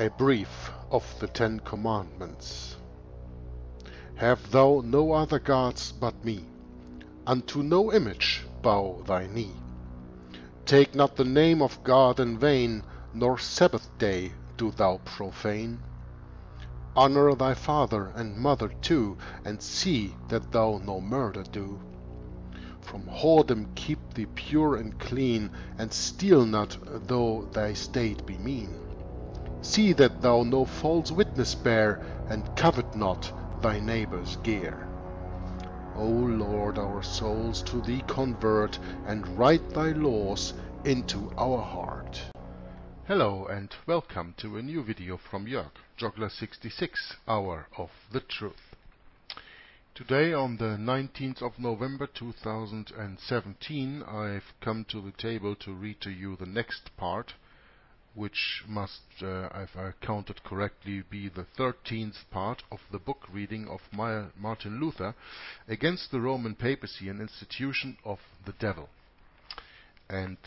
A brief of the 10 commandments. Have thou no other gods but me. Unto no image bow thy knee. Take not the name of God in vain, nor Sabbath day do thou profane. Honor thy father and mother too, and see that thou no murder do. From whoredom keep thee pure and clean, and steal not, though thy state be mean. See that thou no false witness bear, and covet not thy neighbor's gear. O Lord, our souls to thee convert, and write thy laws into our heart. Hello and welcome to a new video from Jörg, Joggler 66, Hour of the Truth. Today on the 19th of November 2017 I've come to the table to read to you the next part, which must, if I counted correctly, be the 13th part of the book reading of Martin Luther against the Roman Papacy, an institution of the devil. And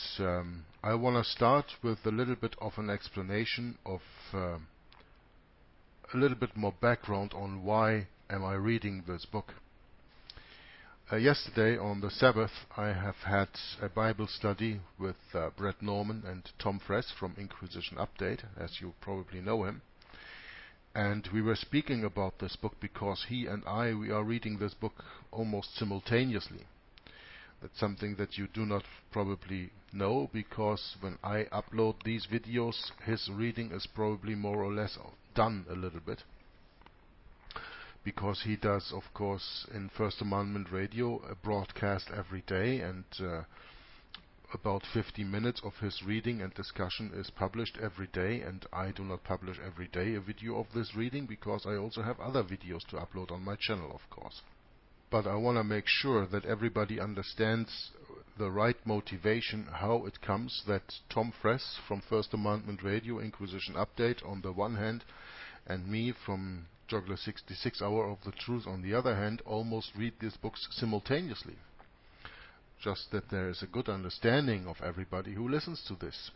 I want to start with a little bit of an explanation of a little bit more background on why am I reading this book. Yesterday on the Sabbath I have had a Bible study with Brett Norman and Tom Fress from Inquisition Update, as you probably know him. And we were speaking about this book because he and I, we are reading this book almost simultaneously. That's something that you do not probably know, because when I upload these videos, his reading is probably more or less done a little bit. Because he does, of course, in First Amendment Radio, a broadcast every day, and about 50 minutes of his reading and discussion is published every day, and I do not publish every day a video of this reading, because I also have other videos to upload on my channel, of course. But I want to make sure that everybody understands the right motivation, how it comes that Tom Fress from First Amendment Radio, Inquisition Update on the one hand, and me from Joggler 66, Hour of the Truth on the other hand, almost read these books simultaneously. Just that there is a good understanding of everybody who listens to this.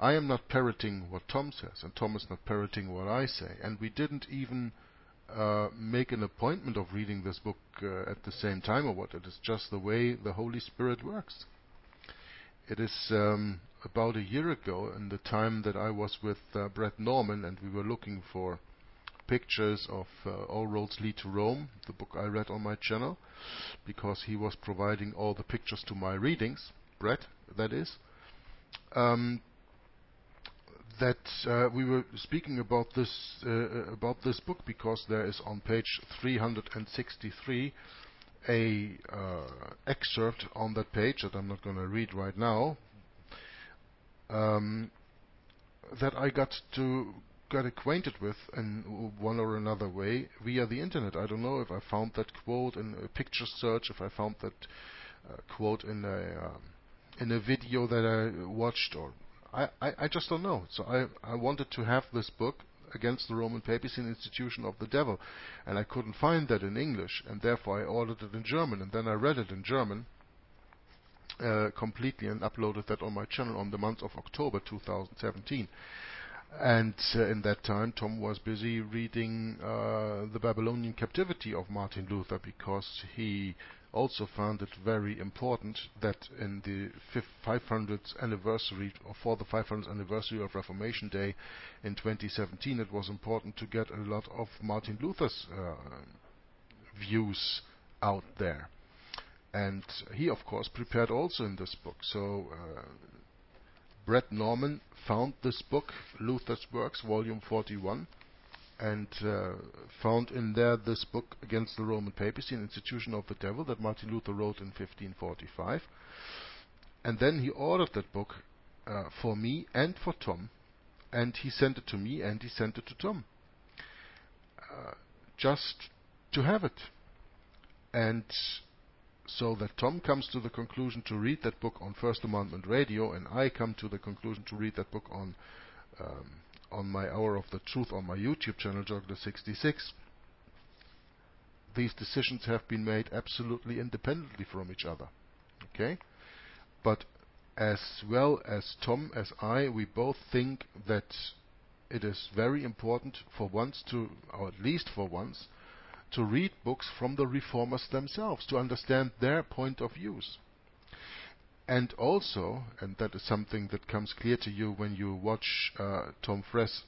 I am not parroting what Tom says, and Tom is not parroting what I say, and we didn't even make an appointment of reading this book at the same time or what. It is just the way the Holy Spirit works. It is about a year ago, in the time that I was with Brett Norman, and we were looking for pictures of All Roads Lead to Rome, the book I read on my channel, because he was providing all the pictures to my readings, Brett, that is. We were speaking about this book because there is on page 363 a excerpt on that page that I'm not going to read right now, that I got acquainted with in one or another way via the internet. I don't know if I found that quote in a picture search, if I found that quote in a video that I watched, or I just don't know. So I wanted to have this book against the Roman Papacy, an institution of the devil, and I couldn't find that in English, and therefore I ordered it in German, and then I read it in German completely and uploaded that on my channel on the month of October 2017. And in that time Tom was busy reading the Babylonian Captivity of Martin Luther, because he also found it very important that in the 500th anniversary, or for the 500th anniversary of Reformation Day in 2017, it was important to get a lot of Martin Luther's views out there. And he, of course, prepared also in this book. So Brett Norman found this book, Luther's Works, Volume 41, and found in there this book against the Roman Papacy, an institution of the devil, that Martin Luther wrote in 1545. And then he ordered that book for me and for Tom, and he sent it to me and he sent it to Tom, just to have it. And so that Tom comes to the conclusion to read that book on First Amendment Radio, and I come to the conclusion to read that book on my Hour of the Truth on my YouTube channel, Joggler 66. These decisions have been made absolutely independently from each other. Okay? But as well as Tom as I, we both think that it is very important for once to, or at least for once, to read books from the reformers themselves, to understand their point of views. And also, and that is something that comes clear to you when you watch Tom Fress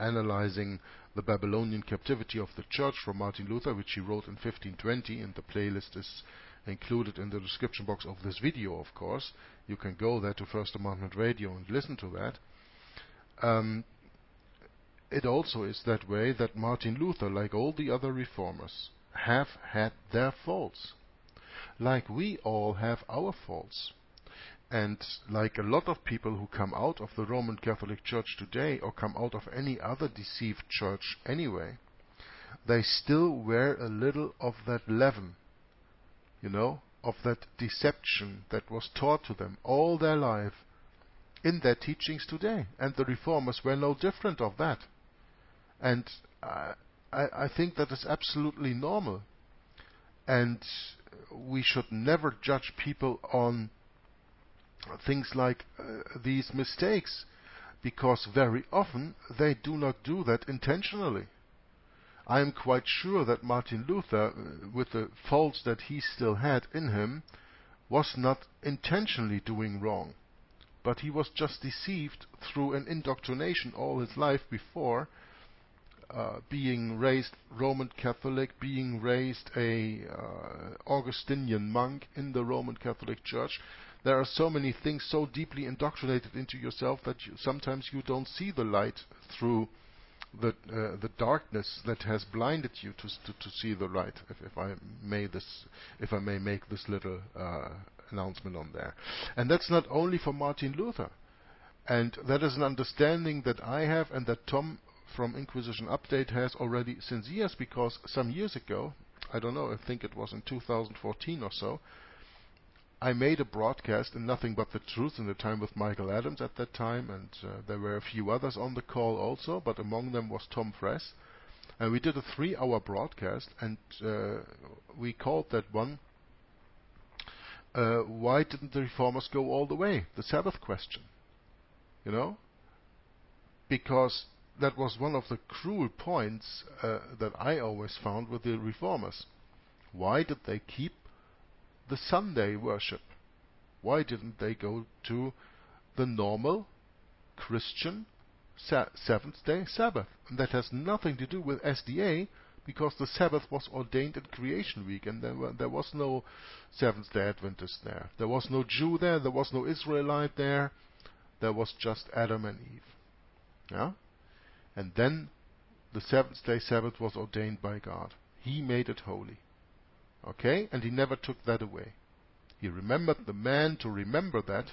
analyzing the Babylonian Captivity of the Church from Martin Luther, which he wrote in 1520, and the playlist is included in the description box of this video, of course. You can go there to First Amendment Radio and listen to that. It also is that way that Martin Luther, like all the other reformers, have had their faults. Like we all have our faults. And like a lot of people who come out of the Roman Catholic Church today, or come out of any other deceived church anyway, they still wear a little of that leaven, you know, of that deception that was taught to them all their life in their teachings today. And the reformers were no different of that. And I think that is absolutely normal. And we should never judge people on things like these mistakes, because very often they do not do that intentionally. I am quite sure that Martin Luther, with the faults that he still had in him, was not intentionally doing wrong, but he was just deceived through an indoctrination all his life before, being raised Roman Catholic, being raised a Augustinian monk in the Roman Catholic Church. There are so many things so deeply indoctrinated into yourself that sometimes you don't see the light through the darkness that has blinded you to see the light. If I may make this little announcement on there, and that's not only for Martin Luther, and that is an understanding that I have and that Tom from Inquisition Update has already since years, because some years ago, I don't know, I think it was in 2014 or so, I made a broadcast in Nothing But The Truth in the time with Michael Adams at that time, and there were a few others on the call also, but among them was Tom Fress. And we did a 3-hour broadcast, and we called that one, Why Didn't the Reformers Go All The Way? The Sabbath Question. You know? Because that was one of the cruel points that I always found with the reformers. Why did they keep the Sunday worship? Why didn't they go to the normal Christian seventh-day Sabbath? And that has nothing to do with SDA, because the Sabbath was ordained in Creation Week, and there was no Seventh-day Adventist there. There was no Jew there. There was no Israelite there. There was just Adam and Eve. Yeah? And then the seventh-day Sabbath was ordained by God. He made it holy. Okay? And he never took that away. He remembered the man to remember that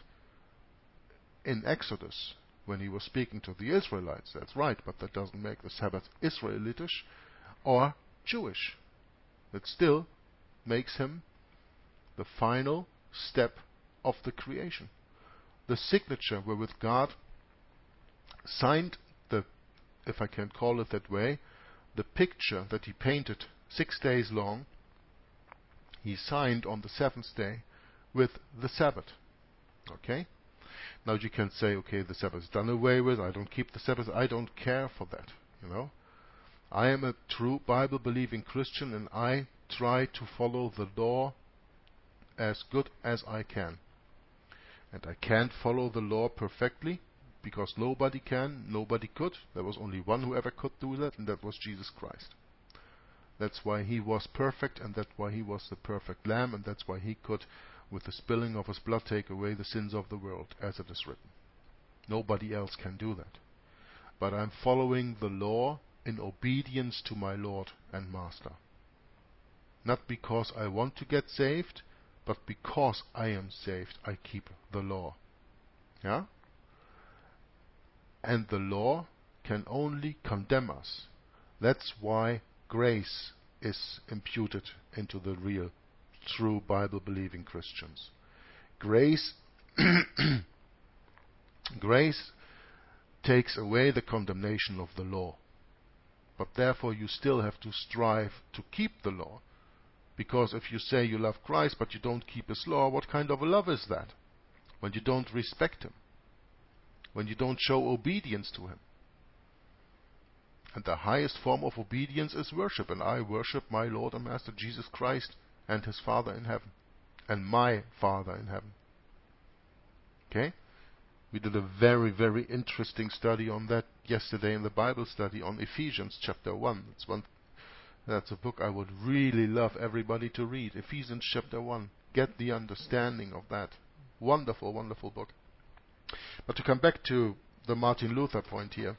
in Exodus, when he was speaking to the Israelites. That's right, but that doesn't make the Sabbath Israelitish or Jewish. It still makes him the final step of the creation. The signature wherewith God signed the, if I can call it that way, the picture that he painted 6 days long, he signed on the seventh day with the Sabbath. Okay? Now you can say, okay, the Sabbath is done away with, I don't keep the Sabbath, I don't care for that, you know. I am a true Bible-believing Christian, and I try to follow the law as good as I can. And I can't follow the law perfectly, because nobody can, nobody could. There was only one who ever could do that, and that was Jesus Christ. That's why he was perfect, and that's why he was the perfect lamb, and that's why he could, with the spilling of his blood, take away the sins of the world, as it is written. Nobody else can do that. But I'm following the law in obedience to my Lord and Master. Not because I want to get saved, but because I am saved, I keep the law. Yeah? And the law can only condemn us. That's why grace is imputed into the real, true Bible-believing Christians. Grace takes away the condemnation of the law. But therefore you still have to strive to keep the law. Because if you say you love Christ but you don't keep his law, what kind of a love is that? When you don't respect him. when you don't show obedience to him. And the highest form of obedience is worship, and I worship my Lord and Master Jesus Christ and his Father in heaven, and my Father in heaven. Okay? We did a very, very interesting study on that yesterday in the Bible study on Ephesians chapter 1. That's a book I would really love everybody to read. Ephesians chapter 1. Get the understanding of that. Wonderful, wonderful book. But to come back to the Martin Luther point here,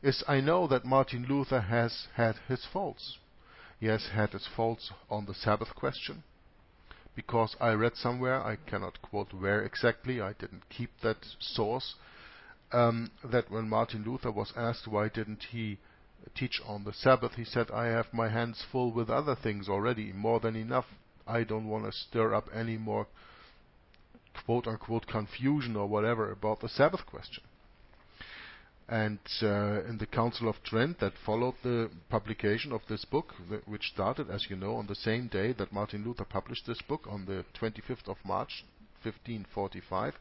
is I know that Martin Luther has had his faults. He has had his faults on the Sabbath question, because I read somewhere, I cannot quote where exactly, I didn't keep that source, that when Martin Luther was asked why didn't he teach on the Sabbath, he said, I have my hands full with other things already, more than enough. I don't want to stir up any more quote-unquote confusion or whatever about the Sabbath question. And in the Council of Trent that followed the publication of this book, which started, as you know, on the same day that Martin Luther published this book, on the 25th of March, 1545,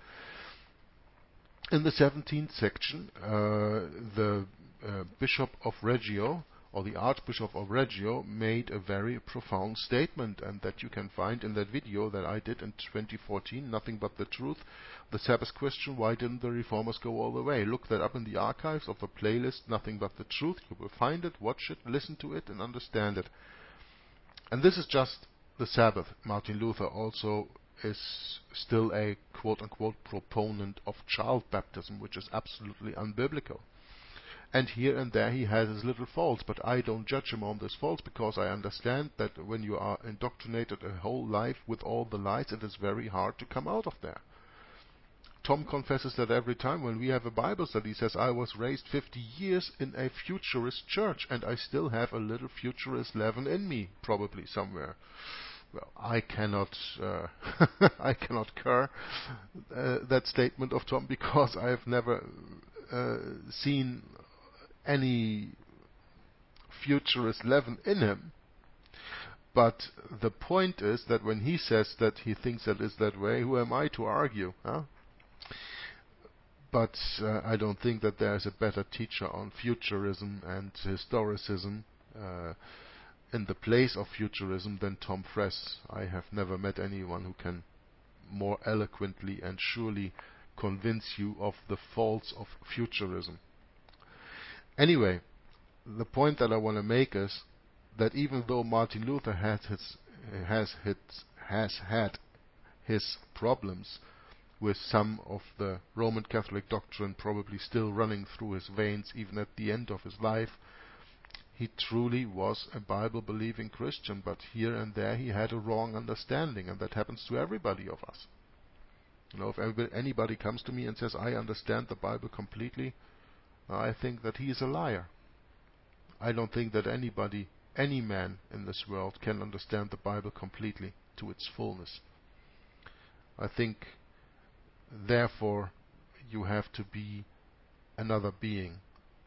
in the 17th section, the Bishop of Reggio, or the Archbishop of Reggio, made a very profound statement, and that you can find in that video that I did in 2014, Nothing But The Truth, the Sabbath question, why didn't the reformers go all the way? Look that up in the archives of the playlist, Nothing But The Truth. You will find it, watch it, listen to it, and understand it. And this is just the Sabbath. Martin Luther also is still a quote-unquote proponent of child baptism, which is absolutely unbiblical. And here and there he has his little faults, but I don't judge him on these faults, because I understand that when you are indoctrinated a whole life with all the lies, it is very hard to come out of there. Tom confesses that every time when we have a Bible study, he says, I was raised 50 years in a futurist church, and I still have a little futurist leaven in me, probably somewhere. Well, I cannot cure that statement of Tom, because I have never seen any futurist leaven in him. But the point is that when he says that he thinks that is that way, who am I to argue? Huh? But I don't think that there is a better teacher on futurism and historicism in the place of futurism than Tom Fress. I have never met anyone who can more eloquently and surely convince you of the faults of futurism. Anyway, the point that I want to make is that even though Martin Luther has had his problems with some of the Roman Catholic doctrine probably still running through his veins even at the end of his life, he truly was a Bible-believing Christian, but here and there he had a wrong understanding, and that happens to everybody of us. You know, if anybody comes to me and says, I understand the Bible completely, I think that he is a liar. I don't think that anybody, any man in this world, can understand the Bible completely to its fullness. I think, therefore, you have to be another being,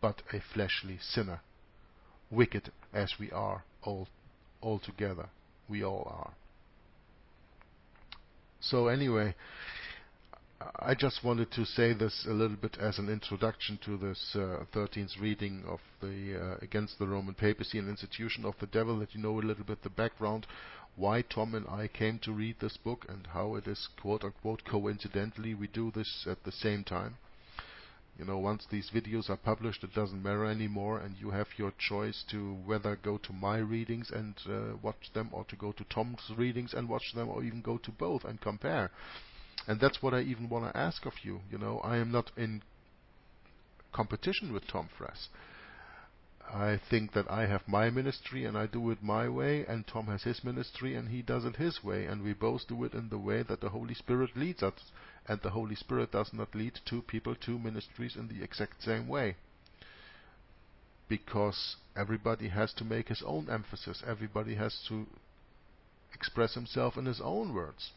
but a fleshly sinner, wicked as we are all together. We all are. So anyway, I just wanted to say this a little bit as an introduction to this 13th reading of the Against the Roman Papacy and Institution of the Devil, that you know a little bit the background, why Tom and I came to read this book, and how it is, quote-unquote, coincidentally we do this at the same time. You know, once these videos are published, it doesn't matter anymore, and you have your choice to whether go to my readings and watch them, or to go to Tom's readings and watch them, or even go to both and compare. And that's what I even want to ask of you. You know, I am not in competition with Tom Fress. I think that I have my ministry and I do it my way, and Tom has his ministry and he does it his way, and we both do it in the way that the Holy Spirit leads us, and the Holy Spirit does not lead two people, two ministries in the exact same way, because everybody has to make his own emphasis, everybody has to express himself in his own words.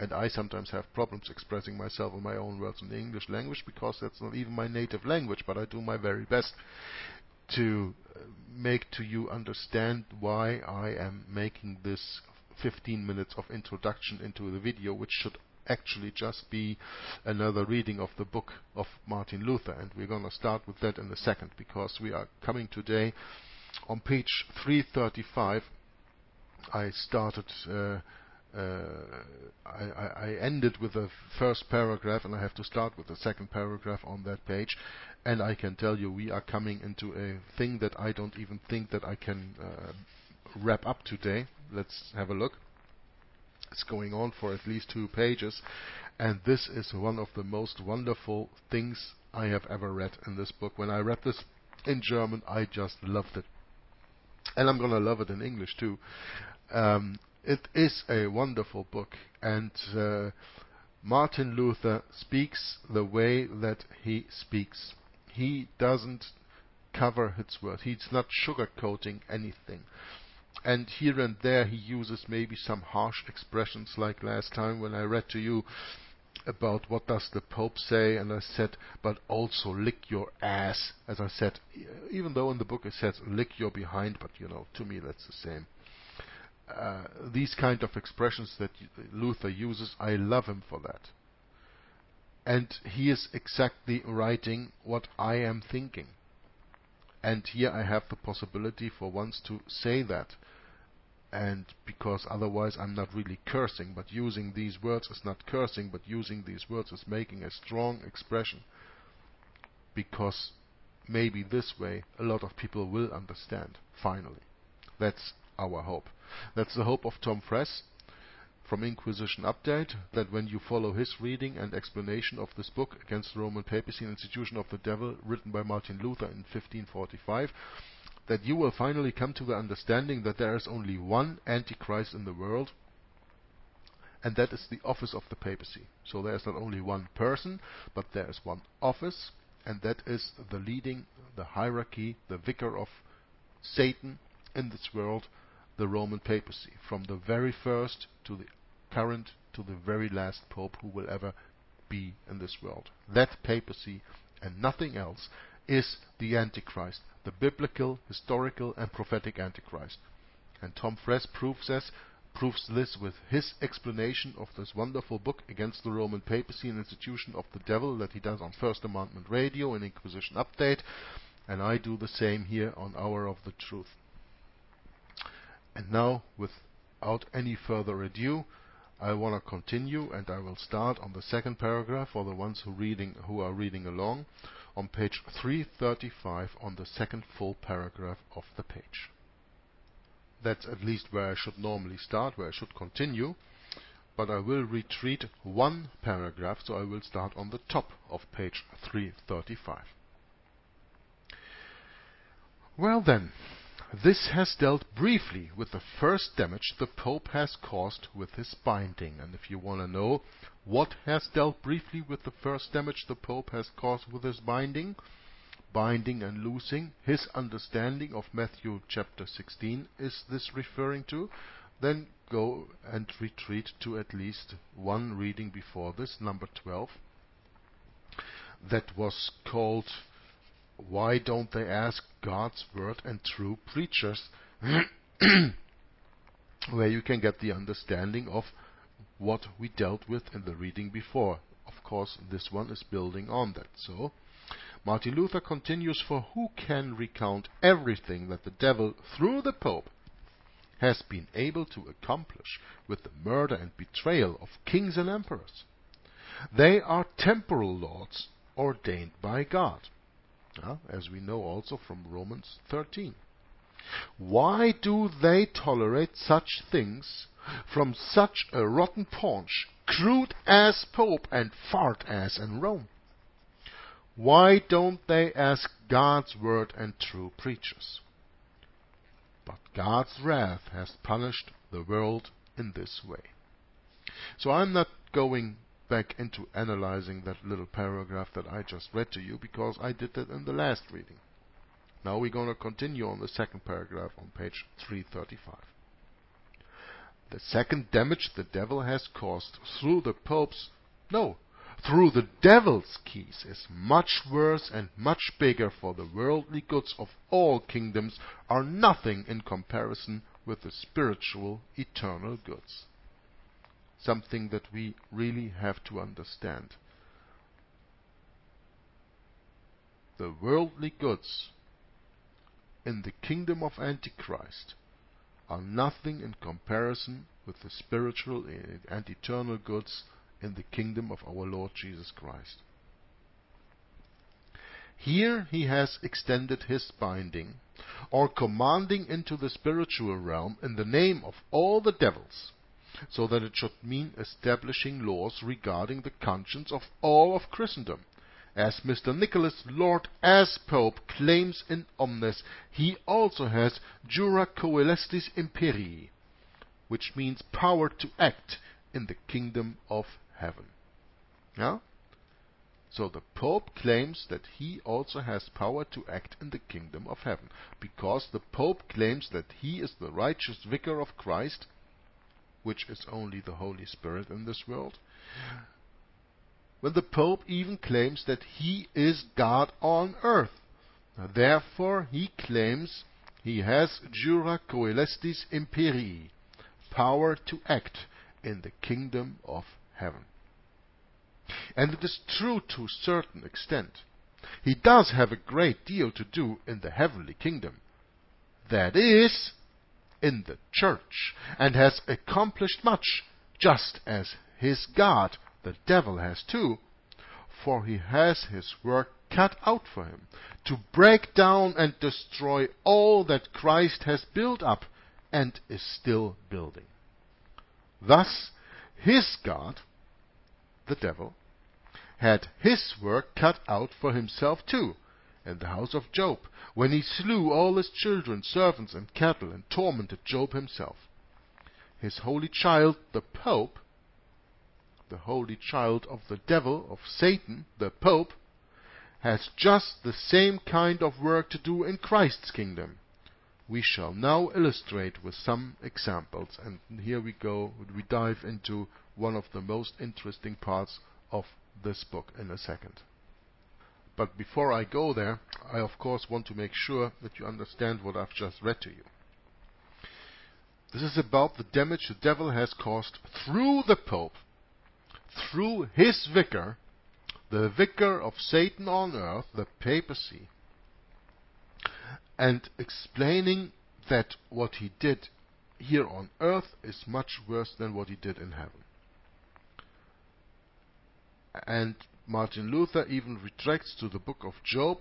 And I sometimes have problems expressing myself in my own words in the English language, because that's not even my native language, but I do my very best to make to you understand why I am making this 15 minutes of introduction into the video, which should actually just be another reading of the book of Martin Luther. And we're going to start with that in a second, because we are coming today on page 335. I started... I ended with the first paragraph, and I have to start with the second paragraph on that page. And I can tell you, we are coming into a thing that I don't even think that I can wrap up today. Let's have a look. It's going on for at least 2 pages, and this is one of the most wonderful things I have ever read in this book. When I read this in German, I just loved it, and I'm going to love it in English too. It is a wonderful book, and Martin Luther speaks the way that he speaks. He doesn't cover his word. He's not sugarcoating anything. And here and there he uses maybe some harsh expressions, like last time when I read to you about what does the Pope say, and I said, but also lick your ass, as I said, even though in the book it says lick your behind, but you know, to me that's the same. These kind of expressions that Luther uses, I love him for that. And he is exactly writing what I am thinking. And here I have the possibility for once to say that. And because otherwise I'm not really cursing, but using these words is not cursing, but using these words is making a strong expression. Because maybe this way a lot of people will understand, finally. That's our hope. That's the hope of Tom Fress from Inquisition Update, that when you follow his reading and explanation of this book, Against the Roman Papacy and Institution of the Devil, written by Martin Luther in 1545, that you will finally come to the understanding that there is only one Antichrist in the world, and that is the office of the papacy. So there is not only one person, but there is one office, and that is the leading, the hierarchy, the vicar of Satan in this world, the Roman papacy, from the very first to the current to the very last pope who will ever be in this world. That papacy and nothing else is the Antichrist, the biblical, historical and prophetic Antichrist. And Tom Fress proves this with his explanation of this wonderful book, Against the Roman Papacy and Institution of the Devil, that he does on First Amendment Radio and Inquisition Update, and I do the same here on Hour of the Truth. And now, without any further ado, I want to continue, and I will start on the second paragraph for the ones who are reading along, on page 335, on the second full paragraph of the page. That's at least where I should normally start, where I should continue, but I will retreat one paragraph, so I will start on the top of page 335. Well then, this has dealt briefly with the first damage the Pope has caused with his binding. And if you want to know what has dealt briefly with the first damage the Pope has caused with his binding and loosing, his understanding of Matthew chapter 16 is this referring to, then go and retreat to at least one reading before this, number 12. That was called Why Don't They Ask God's Word and True Preachers? where you can get the understanding of what we dealt with in the reading before. Of course, this one is building on that. So, Martin Luther continues, for who can recount everything that the devil, through the Pope, has been able to accomplish with the murder and betrayal of kings and emperors? They are temporal lords ordained by God, as we know also from Romans 13. Why do they tolerate such things from such a rotten paunch, crude as Pope and fart as in Rome? Why don't they ask God's word and true preachers? But God's wrath has punished the world in this way. So I'm not going back into analyzing that little paragraph that I just read to you, because I did that in the last reading. Now we're going to continue on the second paragraph on page 335. The second damage the devil has caused through the devil's keys is much worse and much bigger, for the worldly goods of all kingdoms are nothing in comparison with the spiritual eternal goods. something that we really have to understand. The worldly goods in the kingdom of Antichrist are nothing in comparison with the spiritual and eternal goods in the kingdom of our Lord Jesus Christ. Here he has extended his binding or commanding into the spiritual realm in the name of all the devils, so that it should mean establishing laws regarding the conscience of all of Christendom. As Mr. Nicholas Lord, as Pope, claims in Omnes, he also has jura coelestis imperii, which means power to act in the kingdom of heaven. Yeah? So the Pope claims that he also has power to act in the kingdom of heaven, because the Pope claims that he is the righteous vicar of Christ, which is only the Holy Spirit in this world, when the Pope even claims that he is God on earth. Therefore he claims he has jura coelestis imperii, power to act in the kingdom of heaven. And it is true to a certain extent. He does have a great deal to do in the heavenly kingdom, that is, in the church, and has accomplished much, just as his God, the devil, has too, for he has his work cut out for him, to break down and destroy all that Christ has built up and is still building. Thus, his God, the devil, had his work cut out for himself too, in the house of Job, when he slew all his children, servants, and cattle, and tormented Job himself. His holy child, the Pope, the holy child of the devil, of Satan, the Pope, has just the same kind of work to do in Christ's kingdom. We shall now illustrate with some examples, and here we go, we dive into one of the most interesting parts of this book in a second. But before I go there, I of course want to make sure that you understand what I've just read to you. This is about the damage the devil has caused through the Pope, through his vicar, the vicar of Satan on earth, the papacy, and explaining that what he did here on earth is much worse than what he did in heaven. And Martin Luther even retracts to the book of Job,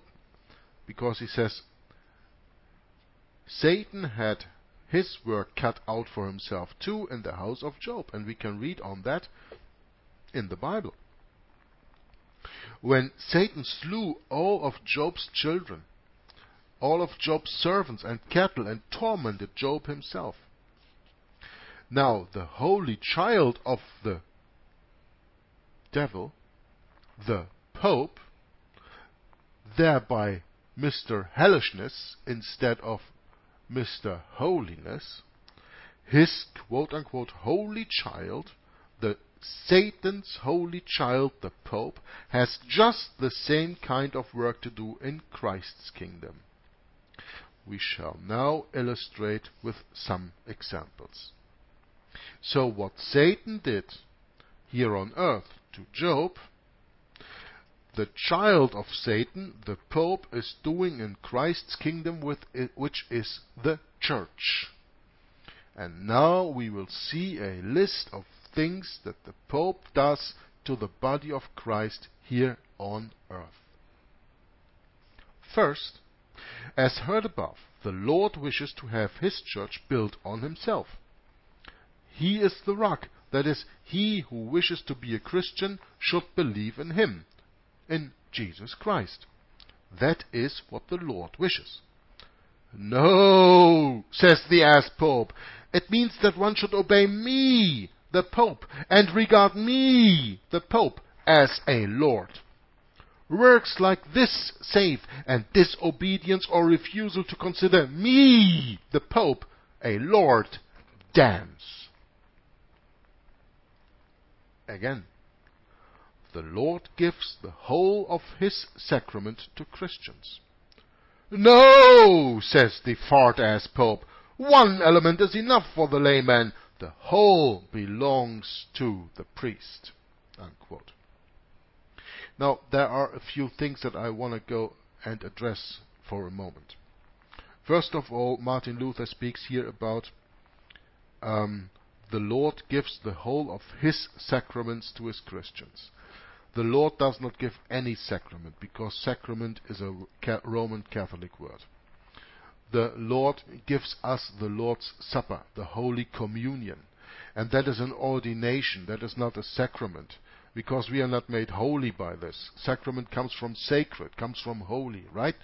because he says Satan had his work cut out for himself too in the house of Job, and we can read on that in the Bible. When Satan slew all of Job's children, all of Job's servants and cattle, and tormented Job himself. Now the holy child of the devil, the Pope, thereby Mr. Hellishness instead of Mr. Holiness, his quote-unquote holy child, the Satan's holy child, the Pope, has just the same kind of work to do in Christ's kingdom. We shall now illustrate with some examples. So what Satan did here on earth to Job, the child of Satan, the Pope, is doing in Christ's kingdom, with it, which is the church. And now we will see a list of things that the Pope does to the body of Christ here on earth. First, as heard above, the Lord wishes to have his church built on himself. He is the rock, that is, he who wishes to be a Christian should believe in him, in Jesus Christ. That is what the Lord wishes. No, says the ass-pope, it means that one should obey me, the Pope, and regard me, the Pope, as a Lord. Works like this save, and disobedience or refusal to consider me, the Pope, a Lord, damns. Again, the Lord gives the whole of his sacrament to Christians. No, says the fart-ass Pope, one element is enough for the layman, The whole belongs to the priest." Unquote. Now, there are a few things that I want to go and address for a moment. First of all, Martin Luther speaks here about the Lord gives the whole of his sacraments to his Christians. The Lord does not give any sacrament, because sacrament is a Roman Catholic word. The Lord gives us the Lord's Supper, the Holy Communion. And that is an ordination, that is not a sacrament, because we are not made holy by this. Sacrament comes from sacred, comes from holy, right?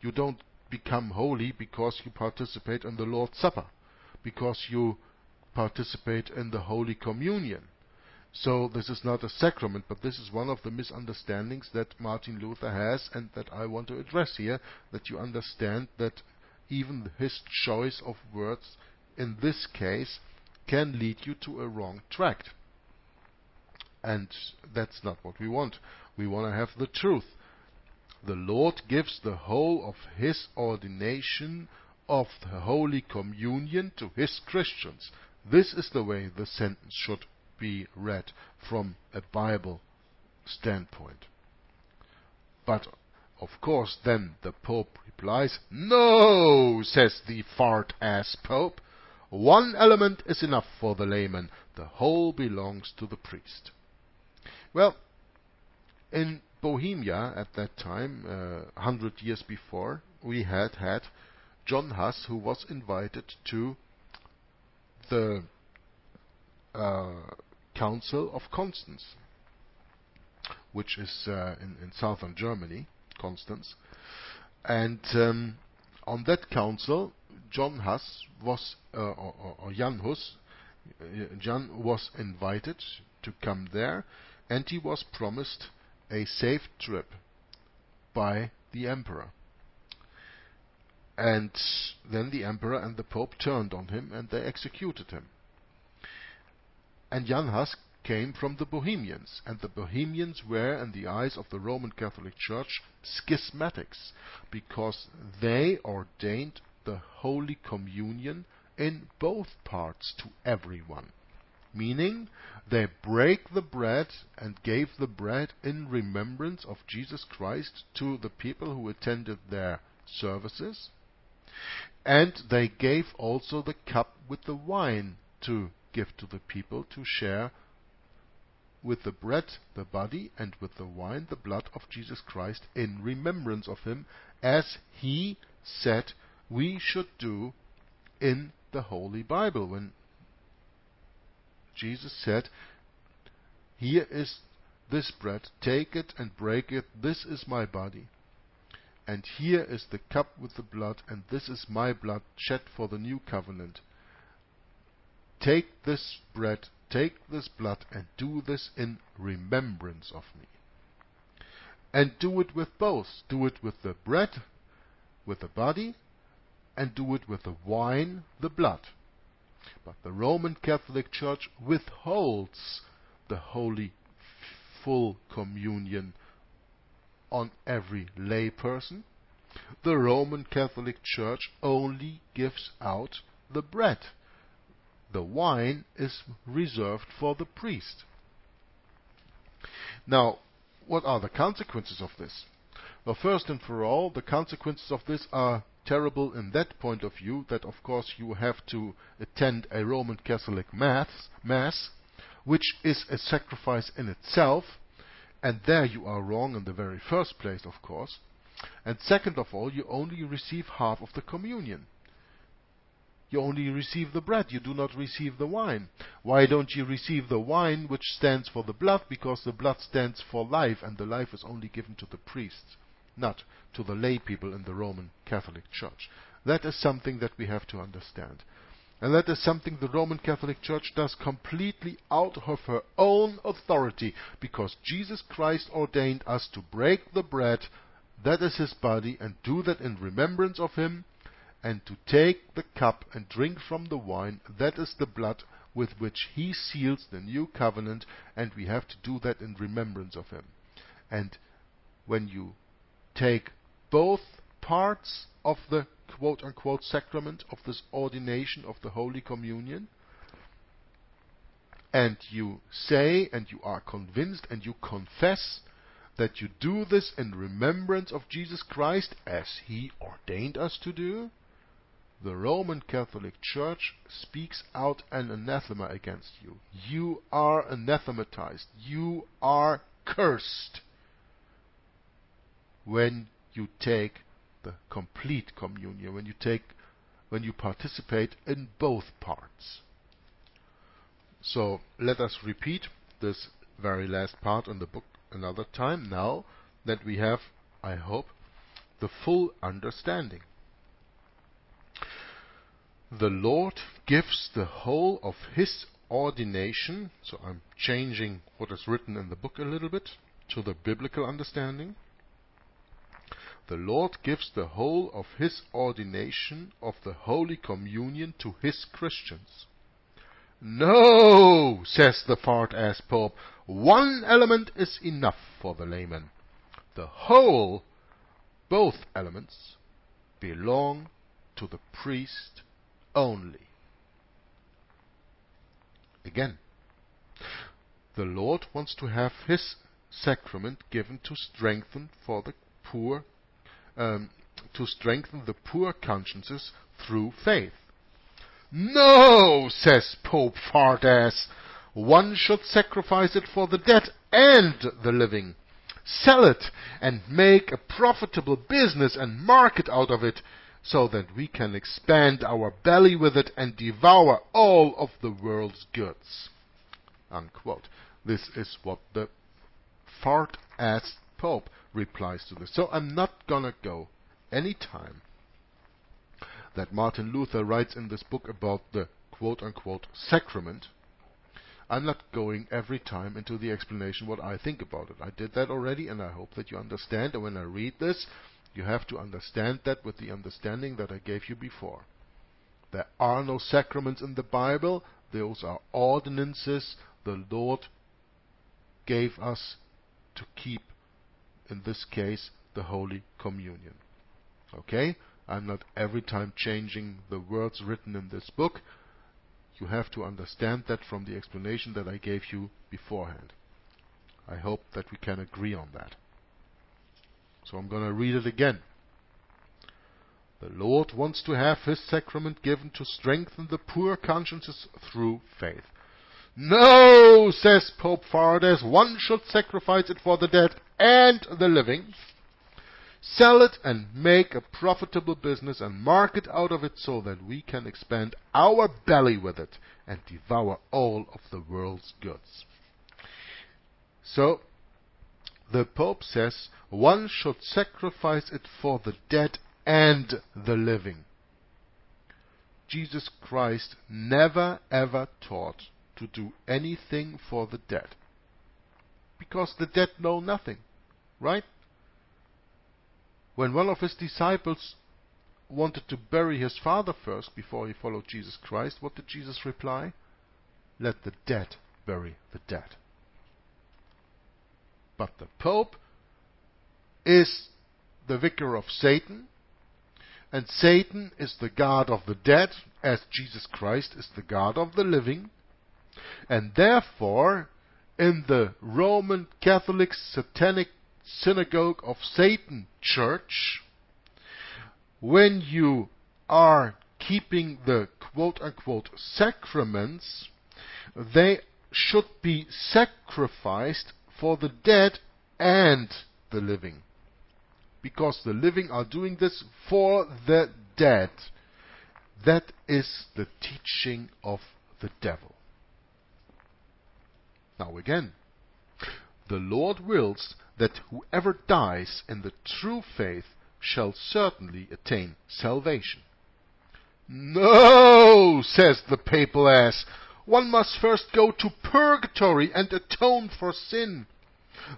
You don't become holy because you participate in the Lord's Supper, because you participate in the Holy Communion. So this is not a sacrament, but this is one of the misunderstandings that Martin Luther has and that I want to address here, that you understand that even his choice of words in this case can lead you to a wrong track. And that's not what we want. We want to have the truth. The Lord gives the whole of his ordination of the Holy Communion to his Christians. This is the way the sentence should be read from a Bible standpoint. But, of course, then the Pope replies, "No," says the fart-ass Pope. "One element is enough for the layman. The whole belongs to the priest." Well, in Bohemia at that time, 100 years before, we had Jan Hus, who was invited to the Council of Constance, which is in southern Germany, Constance. And on that council, Jan Hus was, or Jan was invited to come there, and he was promised a safe trip by the emperor. And then the emperor and the pope turned on him, and they executed him. And Jan Hus came from the Bohemians, and the Bohemians were, in the eyes of the Roman Catholic Church, schismatics, because they ordained the Holy Communion in both parts to everyone. Meaning, they break the bread and gave the bread in remembrance of Jesus Christ to the people who attended their services, and they gave also the cup with the wine to give to the people to share with the bread the body and with the wine the blood of Jesus Christ in remembrance of him, as he said we should do in the Holy Bible, when Jesus said, "Here is this bread, take it and break it, this is my body. And here is the cup with the blood, and this is my blood shed for the new covenant. Take this bread, take this blood, and do this in remembrance of me." And do it with both. Do it with the bread, with the body, and do it with the wine, the blood. But the Roman Catholic Church withholds the holy full communion on every lay person. The Roman Catholic Church only gives out the bread. The wine is reserved for the priest. Now, what are the consequences of this? Well, first and for all, the consequences of this are terrible in that point of view that, of course, you have to attend a Roman Catholic mass, which is a sacrifice in itself, and there you are wrong in the very first place, of course. And second of all, you only receive half of the communion. You only receive the bread, you do not receive the wine. Why don't you receive the wine, which stands for the blood? Because the blood stands for life, and the life is only given to the priests, not to the lay people in the Roman Catholic Church. That is something that we have to understand. And that is something the Roman Catholic Church does completely out of her own authority, because Jesus Christ ordained us to break the bread, that is his body, and do that in remembrance of him, and to take the cup and drink from the wine, that is the blood with which he seals the new covenant, and we have to do that in remembrance of him. And when you take both parts of the quote-unquote sacrament of this ordination of the Holy Communion, and you say and you are convinced and you confess that you do this in remembrance of Jesus Christ as he ordained us to do, the Roman Catholic Church speaks out an anathema against you. You are anathematized. You are cursed when you take the complete communion, when you participate in both parts. So let us repeat this very last part in the book another time, now that we have, I hope, the full understanding. The Lord gives the whole of his ordination, so I'm changing what is written in the book a little bit to the biblical understanding. The Lord gives the whole of his ordination of the Holy Communion to his Christians. No, says the fart-ass Pope, one element is enough for the layman. The whole, both elements, belong to the priest only. Again, the Lord wants to have his sacrament given to strengthen for the poor, to strengthen the poor consciences through faith. No, says Pope Fartass, one should sacrifice it for the dead and the living. Sell it and make a profitable business and market out of it, so that we can expand our belly with it and devour all of the world's goods. Unquote. This is what the fart-ass Pope replies to this. So I'm not gonna go any time that Martin Luther writes in this book about the quote-unquote sacrament. I'm not going every time into the explanation what I think about it. I did that already, and I hope that you understand. And when I read this, you have to understand that with the understanding that I gave you before. There are no sacraments in the Bible. Those are ordinances the Lord gave us to keep, in this case, the Holy Communion. Okay? I'm not every time changing the words written in this book. You have to understand that from the explanation that I gave you beforehand. I hope that we can agree on that. So I'm going to read it again. The Lord wants to have his sacrament given to strengthen the poor consciences through faith. No, says Pope Fardes, one should sacrifice it for the dead and the living. Sell it and make a profitable business and market out of it, so that we can expand our belly with it and devour all of the world's goods. So, the Pope says one should sacrifice it for the dead and the living. Jesus Christ never ever taught to do anything for the dead, because the dead know nothing, right? When one of his disciples wanted to bury his father first before he followed Jesus Christ, what did Jesus reply? Let the dead bury the dead. But the Pope is the vicar of Satan, and Satan is the god of the dead, as Jesus Christ is the god of the living, and therefore in the Roman Catholic Satanic Synagogue of Satan Church, when you are keeping the quote-unquote sacraments, they should be sacrificed for the dead and the living, because the living are doing this for the dead. That is the teaching of the devil. Now again, the Lord wills that whoever dies in the true faith shall certainly attain salvation. No, says the papal ass, one must first go to purgatory and atone for sin.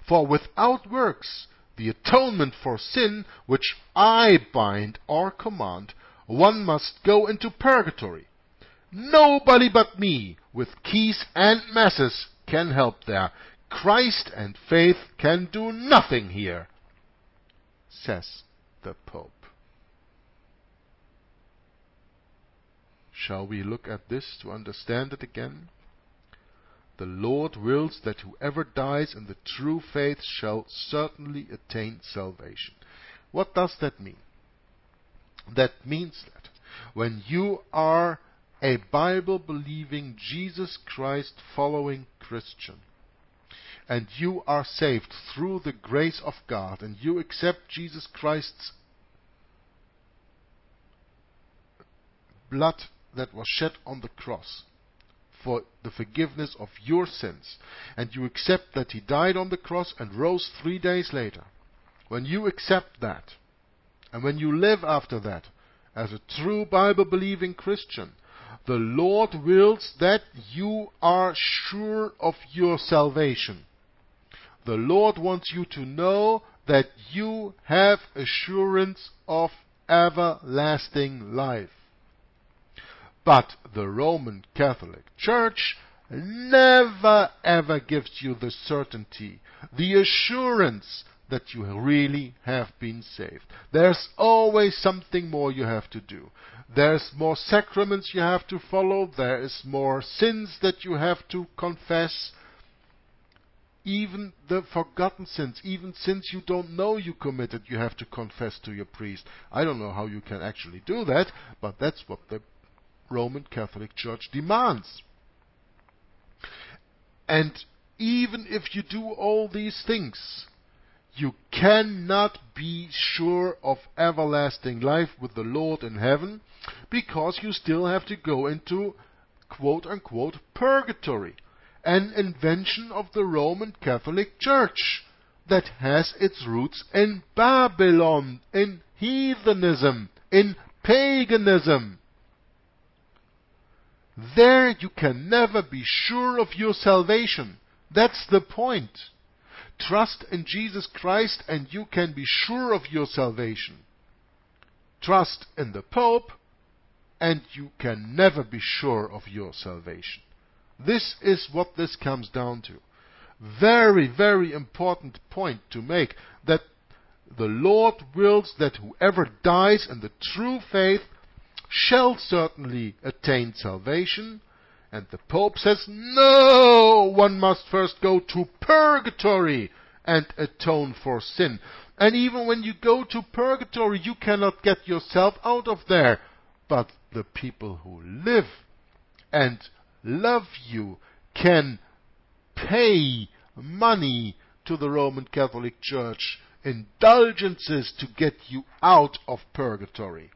For without works, the atonement for sin, which I bind or command, one must go into purgatory. Nobody but me, with keys and masses, can help there. Christ and faith can do nothing here, says the Pope. Shall we look at this to understand it again? the Lord wills that whoever dies in the true faith shall certainly attain salvation. What does that mean? That means that when you are a Bible-believing, Jesus Christ-following Christian, and you are saved through the grace of God, and you accept Jesus Christ's blood that was shed on the cross for the forgiveness of your sins, and you accept that he died on the cross and rose 3 days later, when you accept that, and when you live after that as a true Bible-believing Christian, the Lord wills that you are sure of your salvation. The Lord wants you to know that you have assurance of everlasting life. But the Roman Catholic Church never ever gives you the certainty, the assurance that you really have been saved. There's always something more you have to do. There's more sacraments you have to follow. There is more sins that you have to confess. Even the forgotten sins, even sins you don't know you committed, you have to confess to your priest. I don't know how you can actually do that, but that's what the Roman Catholic Church demands. And even if you do all these things, you cannot be sure of everlasting life with the Lord in heaven, because you still have to go into quote-unquote purgatory, an invention of the Roman Catholic Church that has its roots in Babylon, in heathenism, in paganism. There you can never be sure of your salvation. That's the point. Trust in Jesus Christ and you can be sure of your salvation. Trust in the Pope and you can never be sure of your salvation. This is what this comes down to. Very, very important point to make, that the Lord wills that whoever dies in the true faith shall certainly attain salvation, and the Pope says, no, one must first go to purgatory and atone for sin. And even when you go to purgatory, you cannot get yourself out of there. But the people who live and love you can pay money to the Roman Catholic Church, indulgences to get you out of purgatory.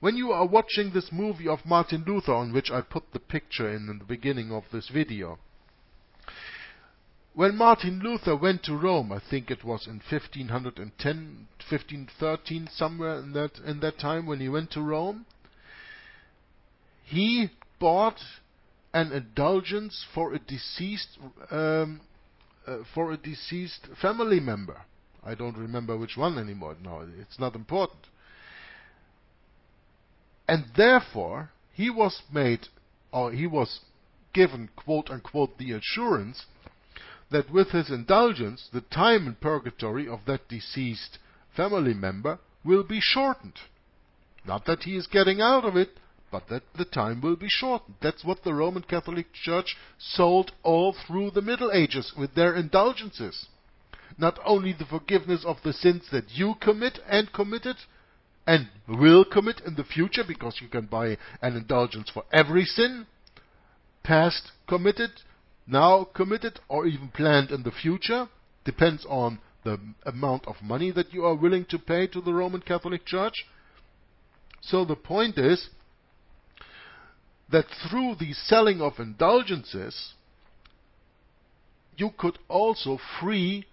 When you are watching this movie of Martin Luther, on which I put the picture in the beginning of this video, when Martin Luther went to Rome, I think it was in 1510, 1513, somewhere in that time when he went to Rome, he bought an indulgence for a deceased family member. I don't remember which one anymore. No, it's not important. And therefore, he was given, quote-unquote, the assurance that with his indulgence, the time in purgatory of that deceased family member will be shortened. Not that he is getting out of it, but that the time will be shortened. That's what the Roman Catholic Church sold all through the Middle Ages with their indulgences. Not only the forgiveness of the sins that you committed, and will commit in the future, because you can buy an indulgence for every sin, past committed, now committed, or even planned in the future, depends on the amount of money that you are willing to pay to the Roman Catholic Church. So the point is that through the selling of indulgences, you could also free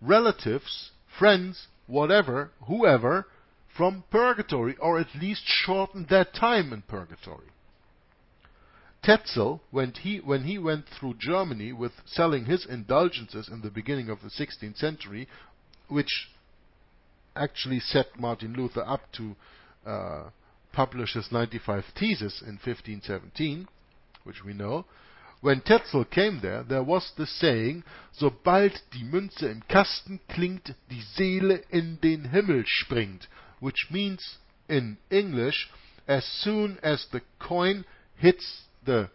relatives, friends, whatever, whoever, from purgatory, or at least shorten their time in purgatory. Tetzel, when he went through Germany with selling his indulgences in the beginning of the 16th century, which actually set Martin Luther up to publish his 95 Theses in 1517, which we know, when Tetzel came there was the saying, Sobald die Münze im Kasten klingt, die Seele in den Himmel springt, which means, in English, as soon as the coin hits the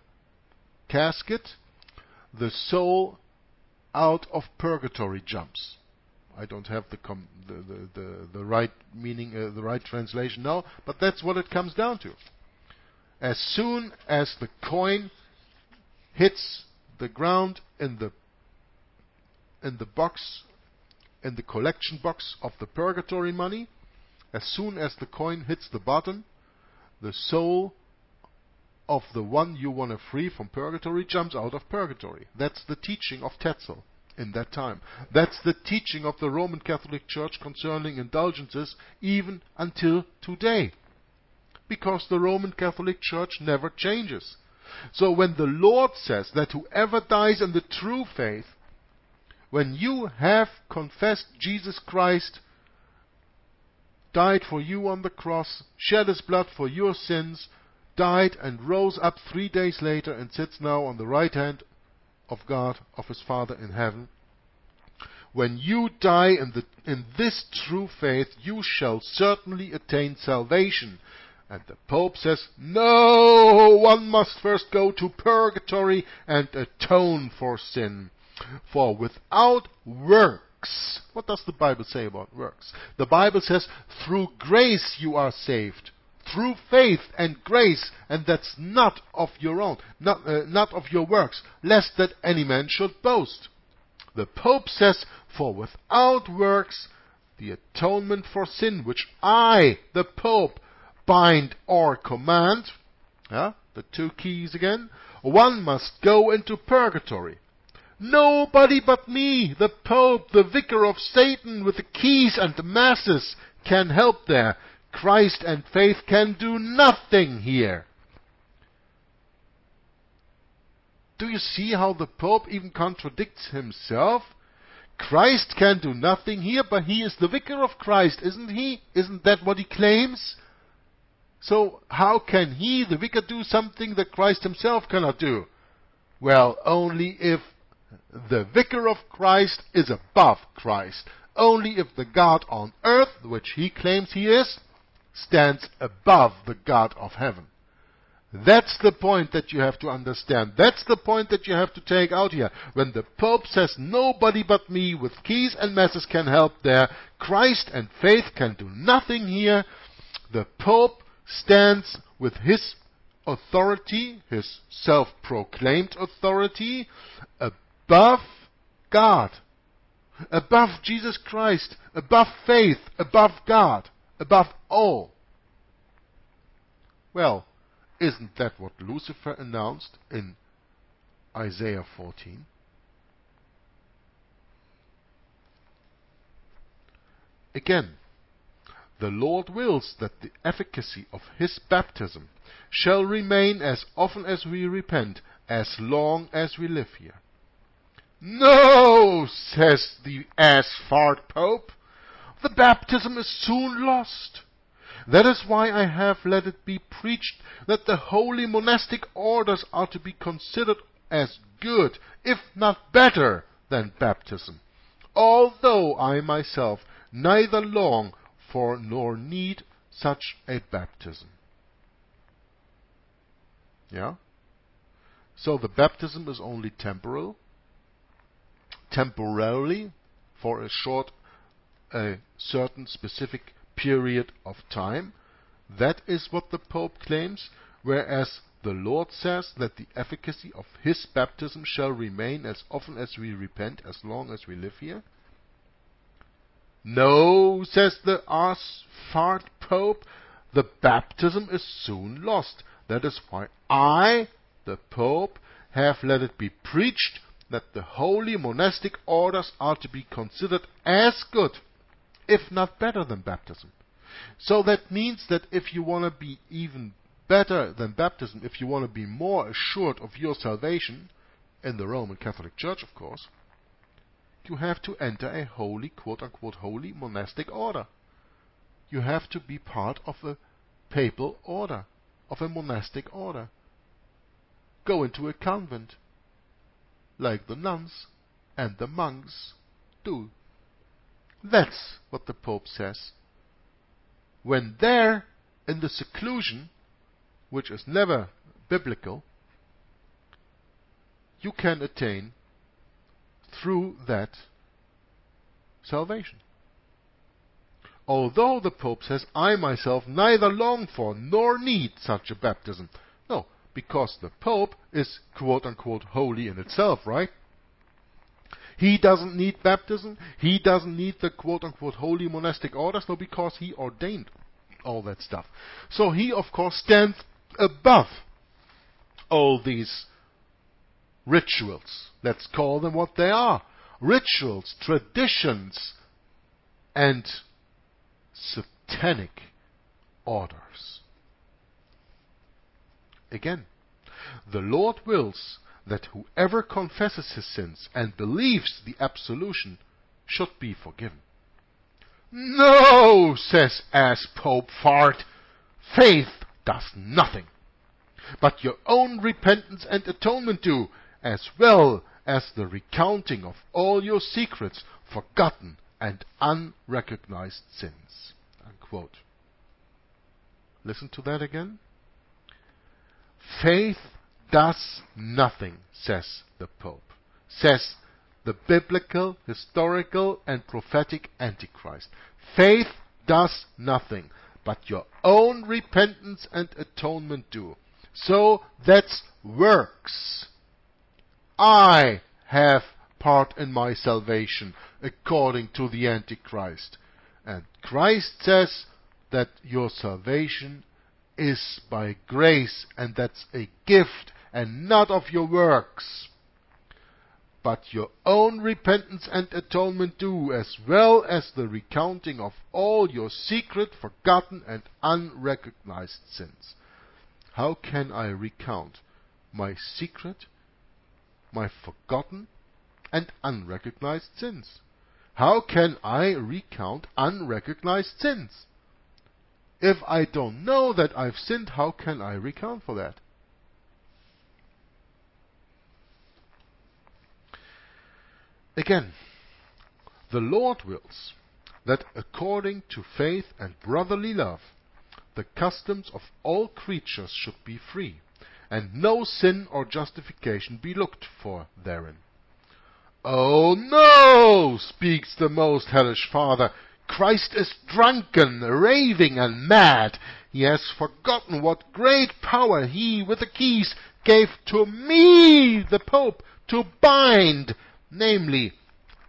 casket, the soul out of purgatory jumps. I don't have the right meaning, the right translation now, but that's what it comes down to. As soon as the coin hits the ground in the box, in the collection box of the purgatory money, as soon as the coin hits the bottom, the soul of the one you want to free from purgatory jumps out of purgatory. That's the teaching of Tetzel in that time. That's the teaching of the Roman Catholic Church concerning indulgences even until today. Because the Roman Catholic Church never changes. So when the Lord says that whoever dies in the true faith, when you have confessed Jesus Christ died for you on the cross, shed his blood for your sins, died and rose up 3 days later and sits now on the right hand of God, of his Father in heaven. When you die in this true faith, you shall certainly attain salvation. And the Pope says, no, one must first go to purgatory and atone for sin. For without works, what does the Bible say about works? The Bible says, through grace you are saved. Through faith and grace, and that's not of your own, not of your works, lest that any man should boast. The Pope says, for without works, the atonement for sin, which I, the Pope, bind or command, the two keys again, one must go into purgatory. Nobody but me, the Pope, the vicar of Satan, with the keys and the masses, can help there. Christ and faith can do nothing here. Do you see how the Pope even contradicts himself? Christ can do nothing here, but he is the vicar of Christ, isn't he? Isn't that what he claims? So how can he, the vicar, do something that Christ himself cannot do? Well, only if the vicar of Christ is above Christ. Only if the God on earth, which he claims he is, stands above the God of heaven. That's the point that you have to understand. That's the point that you have to take out here. When the Pope says nobody but me with keys and masses can help there, Christ and faith can do nothing here, the Pope stands with his authority, his self-proclaimed authority, above God, above Jesus Christ, above faith, above God, above all. Well, isn't that what Lucifer announced in Isaiah 14? Again, the Lord wills that the efficacy of his baptism shall remain as often as we repent, as long as we live here. No, says the ass-fart Pope, the baptism is soon lost. That is why I have let it be preached that the holy monastic orders are to be considered as good, if not better, than baptism, although I myself neither long for nor need such a baptism. Yeah? So the baptism is only temporal. Temporarily, for a certain specific period of time. That is what the Pope claims, whereas the Lord says that the efficacy of his baptism shall remain as often as we repent, as long as we live here. No, says the arse-fart Pope, the baptism is soon lost. That is why I, the Pope, have let it be preached that the holy monastic orders are to be considered as good, if not better than baptism. So that means that if you want to be even better than baptism, if you want to be more assured of your salvation, in the Roman Catholic Church of course, you have to enter a holy, quote-unquote, holy monastic order. You have to be part of a papal order, of a monastic order. Go into a convent, like the nuns and the monks do. That's what the Pope says. When there, in the seclusion, which is never biblical, you can attain through that salvation. Although the Pope says, I myself neither long for nor need such a baptism. No, because the Pope is quote-unquote holy in itself, right? He doesn't need baptism. He doesn't need the quote-unquote holy monastic orders, no, because he ordained all that stuff. So he, of course, stands above all these rituals. Let's call them what they are. Rituals, traditions, and satanic orders. Again, the Lord wills that whoever confesses his sins and believes the absolution should be forgiven. No, says ass Pope Fart, faith does nothing, but your own repentance and atonement do, as well as the recounting of all your secrets, forgotten and unrecognized sins. Unquote. Listen to that again. Faith does nothing, says the Pope, says the biblical, historical, and prophetic Antichrist. Faith does nothing, but your own repentance and atonement do. So that's works. I have part in my salvation, according to the Antichrist. And Christ says that your salvation is by grace, and that's a gift, and not of your works. But your own repentance and atonement do, as well as the recounting of all your secret, forgotten, and unrecognized sins. How can I recount my secret, my forgotten, and unrecognized sins? How can I recount unrecognized sins? If I don't know that I've sinned, how can I recount for that? Again, the Lord wills that according to faith and brotherly love, the customs of all creatures should be free, and no sin or justification be looked for therein. Oh no, speaks the most hellish father, Christ is drunken, raving, and mad. He has forgotten what great power he, with the keys, gave to me, the Pope, to bind. Namely,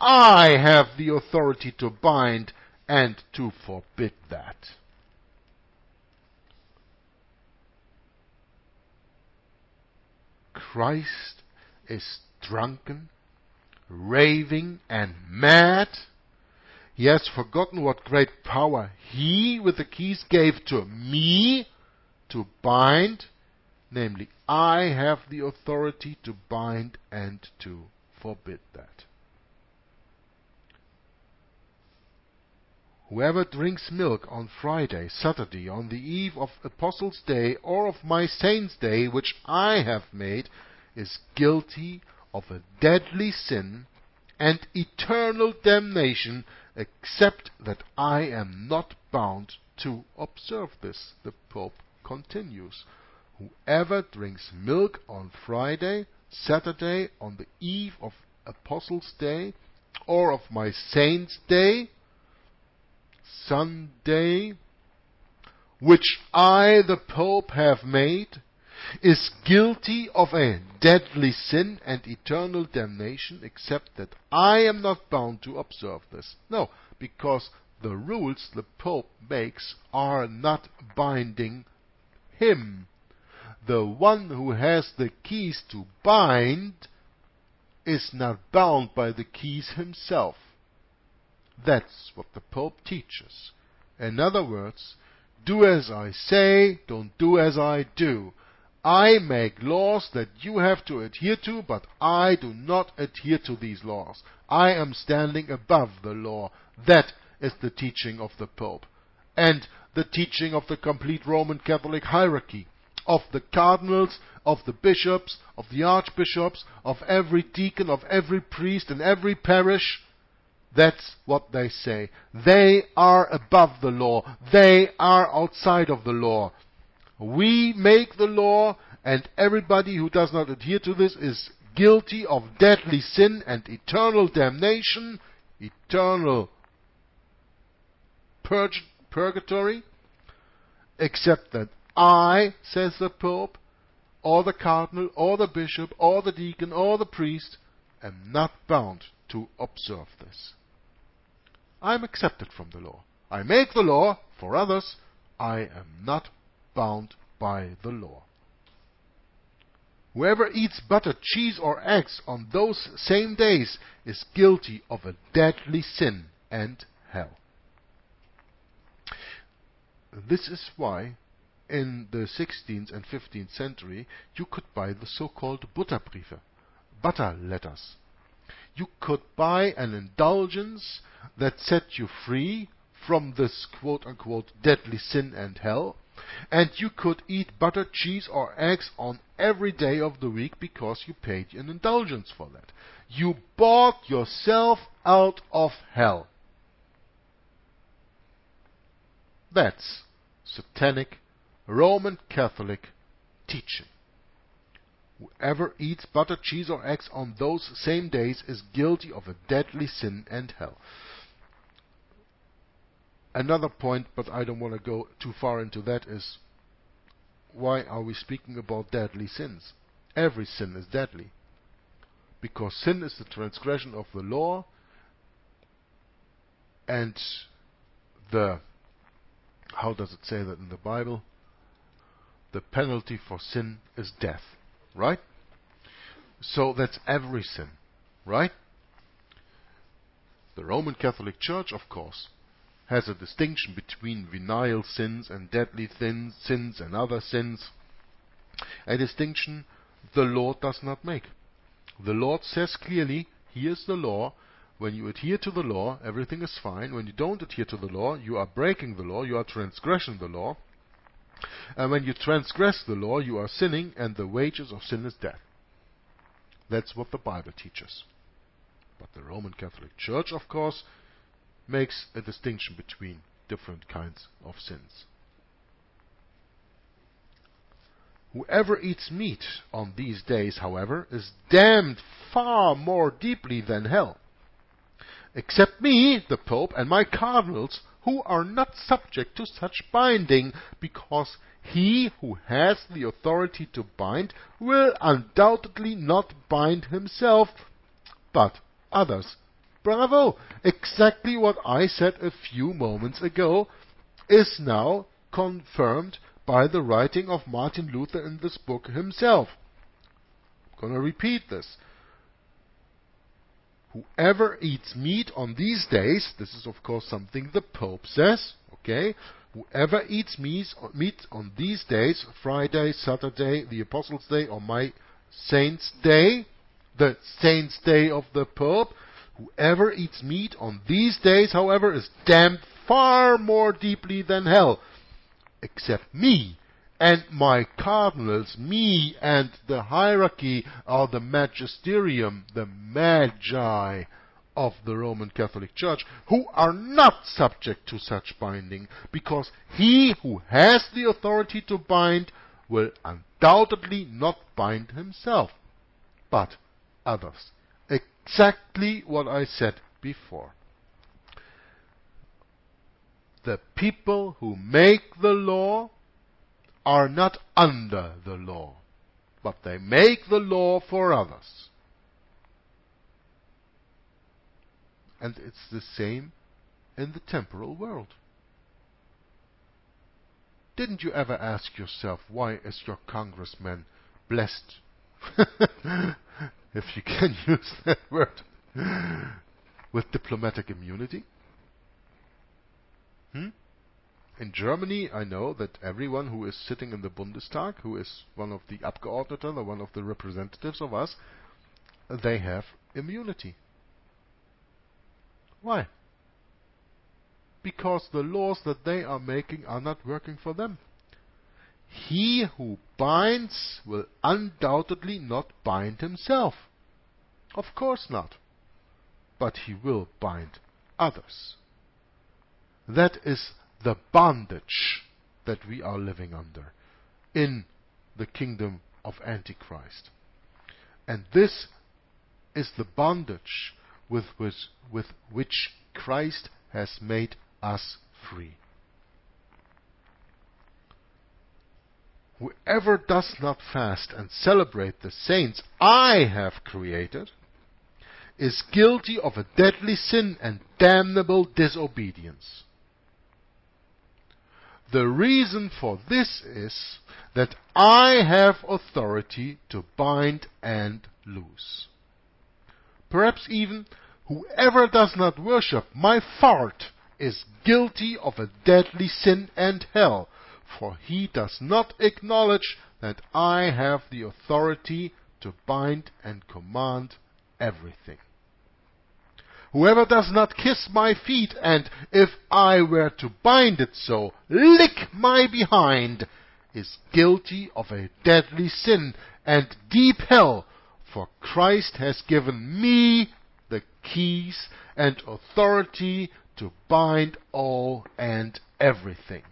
I have the authority to bind and to forbid that. Christ is drunken, raving, and mad. He has forgotten what great power he, with the keys, gave to me to bind. Namely, I have the authority to bind and to forbid that. Whoever drinks milk on Friday, Saturday, on the eve of Apostles' Day or of my Saints' Day, which I have made, is guilty of a deadly sin and eternal damnation, except that I am not bound to observe this. The Pope continues. Whoever drinks milk on Friday, Saturday, on the eve of Apostles' Day or of my Saints' Day, Sunday, which I, the Pope, have made, is guilty of a deadly sin and eternal damnation, except that I am not bound to observe this. No, because the rules the Pope makes are not binding him. The one who has the keys to bind is not bound by the keys himself. That's what the Pope teaches. In other words, do as I say, don't do as I do. I make laws that you have to adhere to, but I do not adhere to these laws. I am standing above the law. That is the teaching of the Pope. And the teaching of the complete Roman Catholic hierarchy, of the cardinals, of the bishops, of the archbishops, of every deacon, of every priest in every parish. That's what they say. They are above the law. They are outside of the law. We make the law, and everybody who does not adhere to this is guilty of deadly sin and eternal damnation, eternal purgatory, except that I, says the Pope, or the Cardinal, or the Bishop, or the Deacon, or the Priest, am not bound to observe this. I am accepted from the law. I make the law for others. I am not bound by the law. Whoever eats butter, cheese or eggs on those same days is guilty of a deadly sin and hell. This is why in the 16th and 15th century you could buy the so-called Butterbriefe, butter letters. You could buy an indulgence that set you free from this quote-unquote deadly sin and hell, and you could eat butter, cheese or eggs on every day of the week because you paid an indulgence for that. You bought yourself out of hell. That's satanic Roman Catholic teaching. Whoever eats butter, cheese or eggs on those same days is guilty of a deadly sin and hell. Another point, but I don't want to go too far into that, is why are we speaking about deadly sins? Every sin is deadly. Because sin is the transgression of the law, and the, how does it say that in the Bible? The penalty for sin is death, right? So that's every sin, right? The Roman Catholic Church, of course, has a distinction between venial sins and deadly sins and other sins. A distinction the Lord does not make. The Lord says clearly, here's the law. When you adhere to the law, everything is fine. When you don't adhere to the law, you are breaking the law, you are transgressing the law. And when you transgress the law, you are sinning, and the wages of sin is death. That's what the Bible teaches. But the Roman Catholic Church, of course, makes a distinction between different kinds of sins. Whoever eats meat on these days, however, is damned far more deeply than hell. Except me, the Pope, and my cardinals, who are not subject to such binding, because he who has the authority to bind will undoubtedly not bind himself, but others. Bravo! Exactly what I said a few moments ago is now confirmed by the writing of Martin Luther in this book himself. I'm going to repeat this. Whoever eats meat on these days, this is of course something the Pope says, okay? Whoever eats meat on these days, Friday, Saturday, the Apostles' Day, or my Saints' Day, the Saints' Day of the Pope, whoever eats meat on these days, however, is damned far more deeply than hell, except me and my cardinals. Me and the hierarchy, or the magisterium, the magi of the Roman Catholic Church, who are not subject to such binding, because he who has the authority to bind will undoubtedly not bind himself, but others. Exactly what I said before. The people who make the law are not under the law, but they make the law for others. And it's the same in the temporal world. Didn't you ever ask yourself, why is your congressman blessed? If you can use that word, with diplomatic immunity. In Germany, I know that everyone who is sitting in the Bundestag, who is one of the Abgeordnete, or one of the representatives of us, they have immunity. Why? Because the laws that they are making are not working for them. He who binds will undoubtedly not bind himself. Of course not. But he will bind others. That is the bondage that we are living under in the kingdom of Antichrist. And this is the bondage with which Christ has made us free. Whoever does not fast and celebrate the saints I have created is guilty of a deadly sin and damnable disobedience. The reason for this is that I have authority to bind and loose. Perhaps even whoever does not worship my fart is guilty of a deadly sin and hell, for he does not acknowledge that I have the authority to bind and command everything. Whoever does not kiss my feet, and if I were to bind it so, lick my behind, is guilty of a deadly sin and deep hell, for Christ has given me the keys and authority to bind all and everything.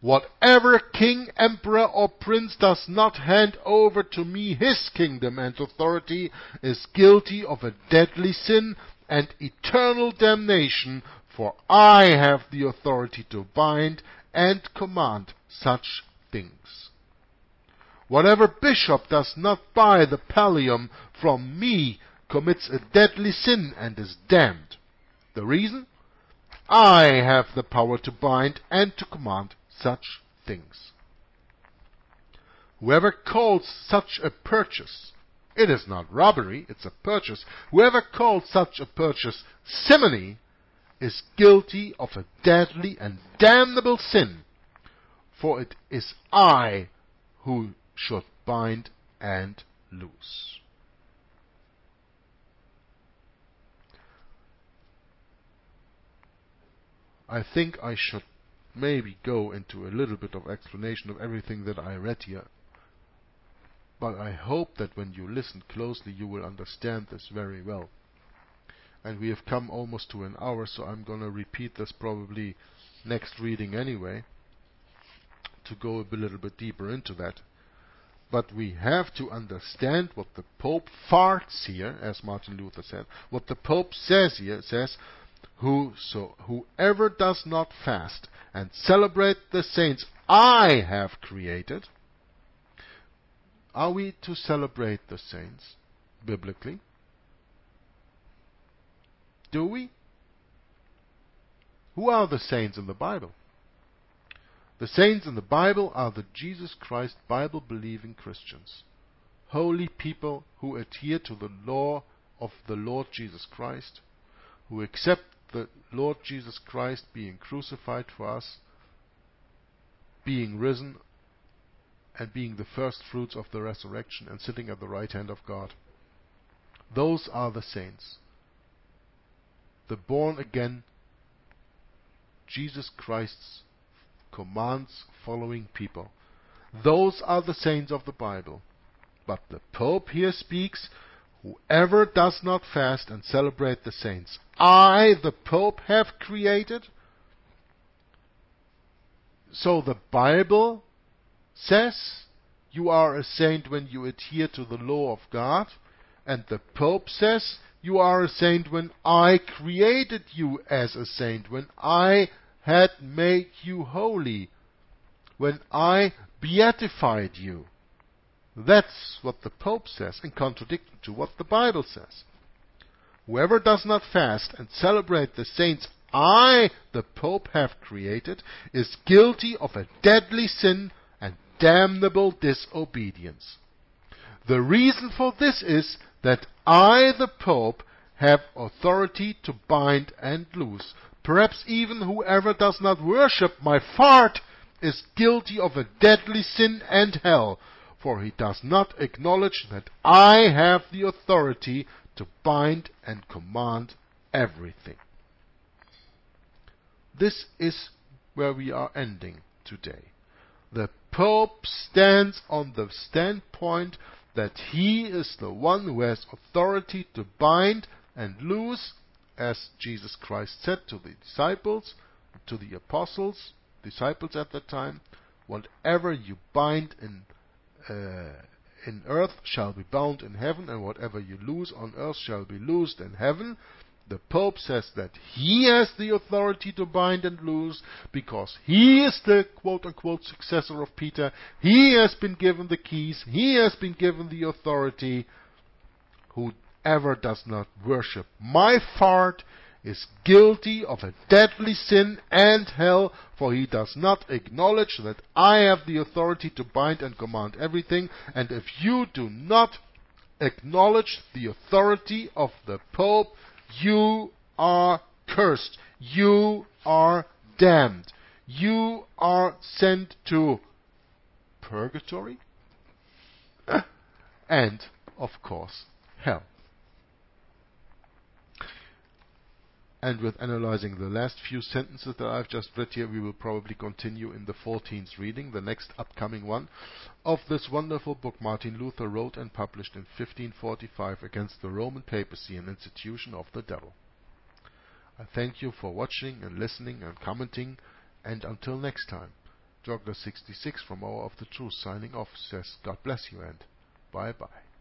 Whatever king, emperor, or prince does not hand over to me his kingdom and authority is guilty of a deadly sin and eternal damnation, for I have the authority to bind and command such things. Whatever bishop does not buy the pallium from me commits a deadly sin and is damned. The reason? I have the power to bind and to command such things. Whoever calls such a purchase, it is not robbery, it's a purchase. Whoever calls such a purchase simony is guilty of a deadly and damnable sin, for it is I who should bind and loose. I think I should maybe go into a little bit of explanation of everything that I read here. But I hope that when you listen closely you will understand this very well. And we have come almost to an hour, so I'm going to repeat this probably next reading anyway, to go a little bit deeper into that. But we have to understand what the Pope farts here, as Martin Luther said. What the Pope says here, says, whoever does not fast and celebrate the saints I have created. Are we to celebrate the saints biblically? Do we? Who are the saints in the Bible? The saints in the Bible are the Jesus Christ Bible-believing Christians, holy people who adhere to the law of the Lord Jesus Christ, who accept the Lord Jesus Christ being crucified for us, being risen, and being the first fruits of the resurrection, and sitting at the right hand of God. Those are the saints, the born-again Jesus Christ's commands-following people. Those are the saints of the Bible. But the Pope here speaks, whoever does not fast and celebrate the saints I, the Pope, have created. So the Bible says you are a saint when you adhere to the law of God, and the Pope says you are a saint when I created you as a saint, when I had made you holy, when I beatified you. That's what the Pope says, in contradiction to what the Bible says. Whoever does not fast and celebrate the saints I, the Pope, have created, is guilty of a deadly sin and damnable disobedience. The reason for this is that I, the Pope, have authority to bind and loose. Perhaps even whoever does not worship my fart is guilty of a deadly sin and hell, for he does not acknowledge that I have the authority to bind and command everything. This is where we are ending today. The Pope stands on the standpoint that he is the one who has authority to bind and loose, as Jesus Christ said to the disciples, to the apostles, disciples at that time, whatever you bind in earth shall be bound in heaven, and whatever you loose on earth shall be loosed in heaven. The Pope says that he has the authority to bind and loose, because he is the quote-unquote successor of Peter. He has been given the keys. He has been given the authority. Whoever does not worship my fart is guilty of a deadly sin and hell, for he does not acknowledge that I have the authority to bind and command everything, and if you do not acknowledge the authority of the Pope, you are cursed. You are damned. You are sent to purgatory and, of course, hell. And with analyzing the last few sentences that I've just read here, we will probably continue in the 14th reading, the next upcoming one, of this wonderful book Martin Luther wrote and published in 1545 against the Roman papacy, an institution of the devil. I thank you for watching and listening and commenting, and until next time, Joggler 66 from Hour of the Truth signing off says God bless you and bye bye.